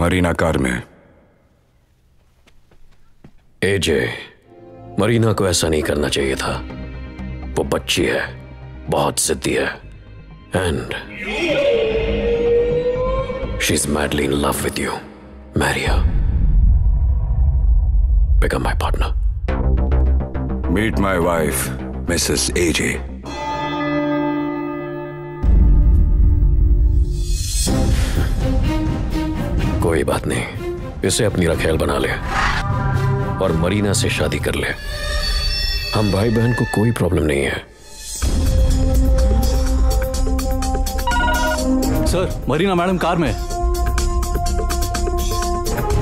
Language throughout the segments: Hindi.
मरीना कार में। एजे, मरीना को ऐसा नहीं करना चाहिए था। वो बच्ची है, बहुत जिद्दी है, and she is madly in love with you. Marry her, become my partner. Meet my wife Mrs AJ. कोई बात नहीं, इसे अपनी रखेल बना ले और मरीना से शादी कर ले। हम भाई बहन को कोई प्रॉब्लम नहीं है। सर, मरीना मैडम कार में।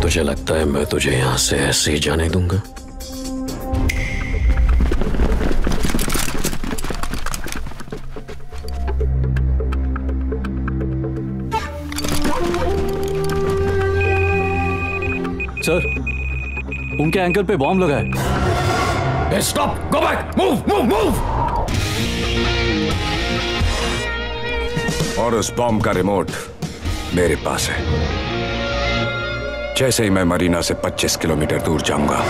तुझे लगता है मैं तुझे यहां से ऐसे ही जाने दूंगा? सर, उनके एंकल पे बॉम्ब लगा है। Stop, go back, move move move. और उस बॉम्ब का रिमोट मेरे पास है। जैसे ही मैं मरीना से 25 किलोमीटर दूर जाऊंगा,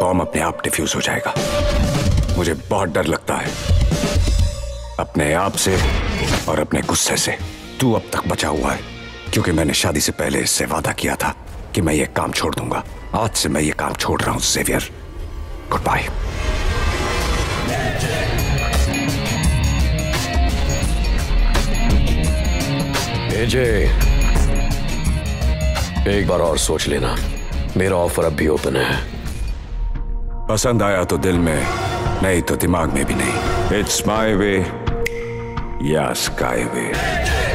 बॉम्ब अपने आप डिफ्यूज हो जाएगा। मुझे बहुत डर लगता है, अपने आप से और अपने गुस्से से। तू अब तक बचा हुआ है, क्योंकि मैंने शादी से पहले इससे वादा किया था कि मैं ये काम छोड़ दूंगा। आज से मैं ये काम छोड़ रहा हूं जेवियर। Good bye. एजे, एक बार और सोच लेना। मेरा ऑफर अब भी ओपन है। पसंद आया तो दिल में, नहीं तो दिमाग में भी नहीं। इट्स माई वे या स्काई वे।